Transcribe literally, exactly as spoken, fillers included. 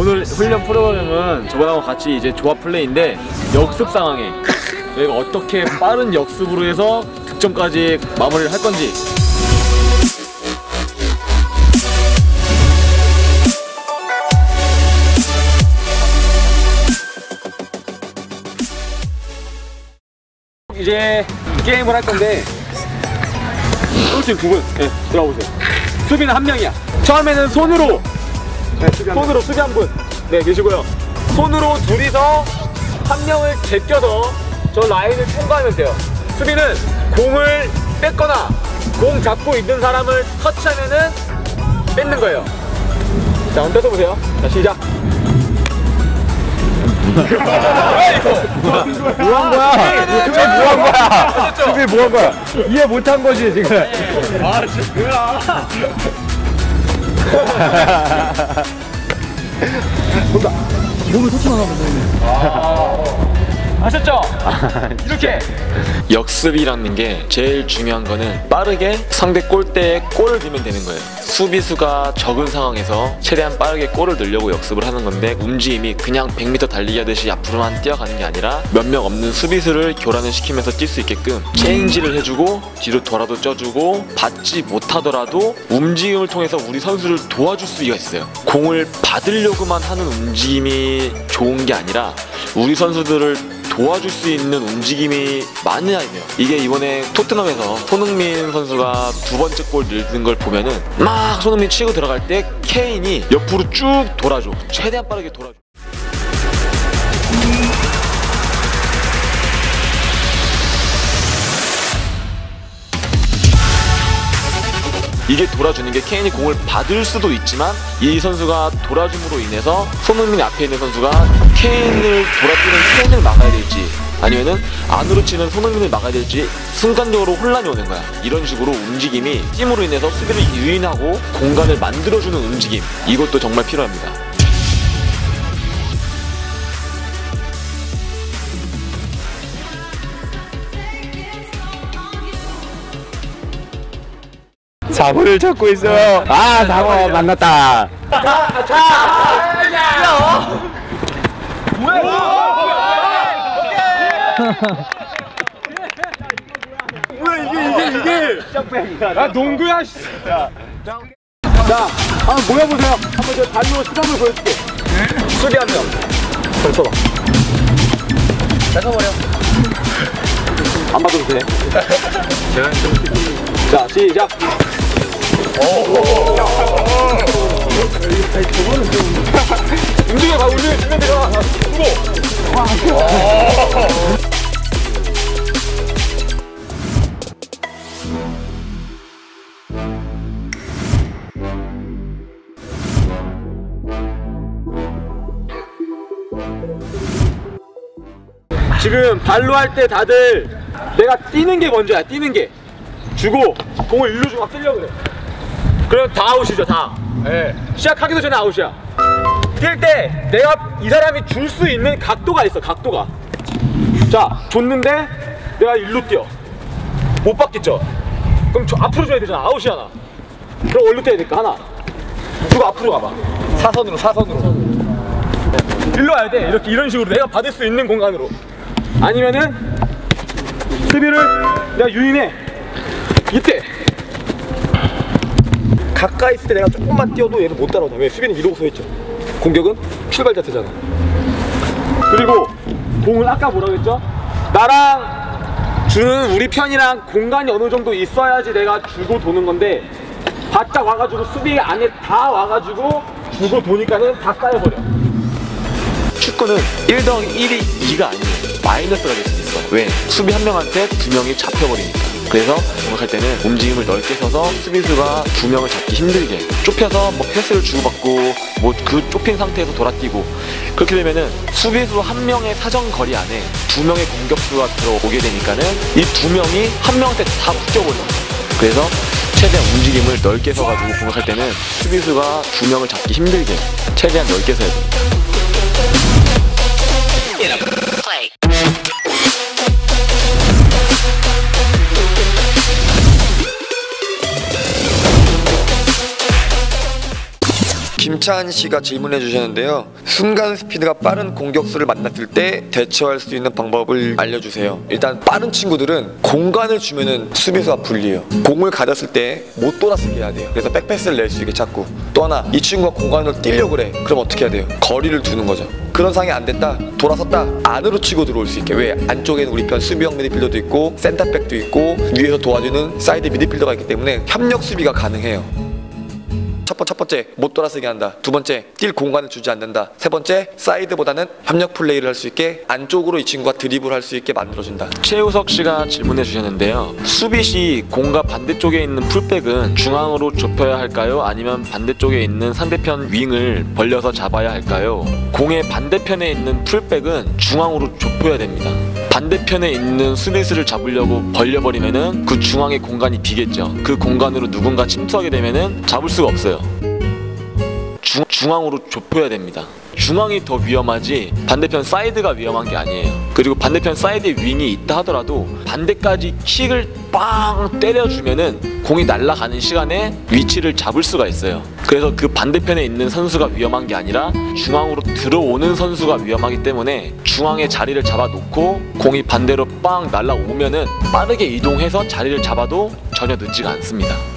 오늘 훈련 프로그램은 저번하고 같이 이제 조합 플레이인데 역습 상황에 저희가 어떻게 빠른 역습으로 해서 득점까지 마무리를 할 건지. 이제 게임을 할 건데 꼴찌 두 분, 네, 들어보세요. 수비는 한 명이야. 처음에는 손으로, 네, 수비 손으로 수비 한 분, 네, 계시고요. 손으로 둘이서 한 명을 제껴서 저 라인을 통과하면 돼요. 수비는 공을 뺏거나 공 잡고 있는 사람을 터치하면은 뺏는 거예요. 자, 한번 뺏어보세요. 자, 시작. 뭐한 거야? 수비 뭐한 거야? 수비 뭐한 거야? 이해 못한 거지 지금. 아 진짜. 뭔가 몸을 터치만 하면 되네. 아셨죠? 이렇게 역습이라는 게 제일 중요한 거는 빠르게 상대 골대에 골을 넣으면 되는 거예요. 수비수가 적은 상황에서 최대한 빠르게 골을 넣으려고 역습을 하는 건데, 움직임이 그냥 백 미터 달리기 하듯이 앞으로만 뛰어가는 게 아니라 몇 명 없는 수비수를 교란을 시키면서 뛸 수 있게끔 체인지를 해주고 뒤로 돌아도 쪄주고 받지 못하더라도 움직임을 통해서 우리 선수를 도와줄 수가 있어요. 공을 받으려고만 하는 움직임이 좋은 게 아니라 우리 선수들을 도와줄 수 있는 움직임이 많아야 돼요. 이게 이번에 토트넘에서 손흥민 선수가 두 번째 골 넣는 걸 보면은 막 손흥민 치고 들어갈 때 케인이 옆으로 쭉 돌아줘. 최대한 빠르게 돌아줘. 이게 돌아주는 게 케인이 공을 받을 수도 있지만 이 선수가 돌아줌으로 인해서 손흥민 앞에 있는 선수가 케인을 돌아뛰는 케인을 막아야 될지 아니면은 안으로 치는 손흥민을 막아야 될지 순간적으로 혼란이 오는 거야. 이런 식으로 움직임이 팀으로 인해서 수비를 유인하고 공간을 만들어주는 움직임, 이것도 정말 필요합니다. 자물을 찾고 있어요. 아, 자물 만났다. 자, 자, 자, 야, 뭐야? 뭐야 이게 이게 이게? 아, 농구야. 자, 한번 모여보세요. 한번 저 발로 수단을 보여줄게. 수비 한 명. 벌써 봐. 잠깐만요. 안 봐도 돼. 제가 좀. 자, 시작. 움직여 봐, 움직여, 주면 들어와. 수고. 지금 발로 할 때 다들 내가 뛰는 게 먼저야, 뛰는 게. 주고 공을 일로 주고 막 쓰려고 그래. 그럼 다 아웃이죠, 다. 네. 시작하기도 전에 아웃이야. 뛸 때 내가 이 사람이 줄 수 있는 각도가 있어, 각도가. 자, 줬는데 내가 일로 뛰어. 못 받겠죠? 그럼 저 앞으로 줘야 되잖아, 아웃이야, 나. 그럼 원로 뛰어야 되니까, 하나. 그리고 앞으로 가봐. 사선으로, 사선으로. 일로 와야 돼, 이렇게, 이런 식으로 내가 받을 수 있는 공간으로. 아니면은 수비를 내가 유인해. 이때 가까이 있을 때 내가 조금만 뛰어도 얘는 못 따라오냐. 왜? 수비는 이러고 서있죠. 공격은 출발 자체잖아. 그리고 공을 아까 뭐라고 했죠? 나랑 주는 우리 편이랑 공간이 어느 정도 있어야지 내가 주고 도는 건데, 바짝 와가지고 수비 안에 다 와가지고 주고 도니까는 다 쌓여버려. 축구는 일 더하기 일이 이가 아니에요. 마이너스가 될 수 있어. 왜? 수비 한 명한테 두 명이 잡혀버리니까. 그래서 공격할 때는 움직임을 넓게 서서 수비수가 두 명을 잡기 힘들게 좁혀서 뭐 패스를 주고받고 뭐 그 좁힌 상태에서 돌아뛰고, 그렇게 되면은 수비수 한 명의 사정 거리 안에 두 명의 공격수가 들어오게 되니까는 이 두 명이 한 명한테 다 붙여버려. 그래서 최대한 움직임을 넓게 서가지고 공격할 때는 수비수가 두 명을 잡기 힘들게 최대한 넓게 서야 됩니다. 김찬 씨가 질문해 주셨는데요. 순간 스피드가 빠른 공격수를 만났을 때 대처할 수 있는 방법을 알려주세요. 일단 빠른 친구들은 공간을 주면은 수비수가 불리해요. 공을 가졌을 때 못 돌아서게 해야 돼요. 그래서 백패스를 낼 수 있게 찾고, 또 하나 이 친구가 공간으로 뛰려고 그래. 그럼 어떻게 해야 돼요? 거리를 두는 거죠. 그런 상황이 안 됐다, 돌아섰다, 안으로 치고 들어올 수 있게. 왜? 안쪽에는 우리 편 수비형 미드필더도 있고 센터백도 있고 위에서 도와주는 사이드 미드필더가 있기 때문에 협력 수비가 가능해요. 첫 번째, 못 돌아서게 한다. 두 번째, 뛸 공간을 주지 않는다. 세 번째, 사이드보다는 협력 플레이를 할 수 있게 안쪽으로 이 친구가 드리블 할 수 있게 만들어준다. 최우석 씨가 질문해 주셨는데요. 수비 시 공과 반대쪽에 있는 풀백은 중앙으로 좁혀야 할까요? 아니면 반대쪽에 있는 상대편 윙을 벌려서 잡아야 할까요? 공의 반대편에 있는 풀백은 중앙으로 좁혀야 됩니다. 반대편에 있는 수비수를 잡으려고 벌려버리면은 그 중앙에 공간이 비겠죠. 그 공간으로 누군가 침투하게 되면은 잡을 수가 없어요. 중, 중앙으로 좁혀야 됩니다. 중앙이 더 위험하지 반대편 사이드가 위험한 게 아니에요. 그리고 반대편 사이드에 윙이 있다 하더라도 반대까지 킥을 빵 때려주면은 공이 날아가는 시간에 위치를 잡을 수가 있어요. 그래서 그 반대편에 있는 선수가 위험한 게 아니라 중앙으로 들어오는 선수가 위험하기 때문에 중앙에 자리를 잡아놓고 공이 반대로 빵 날아오면은 빠르게 이동해서 자리를 잡아도 전혀 늦지가 않습니다.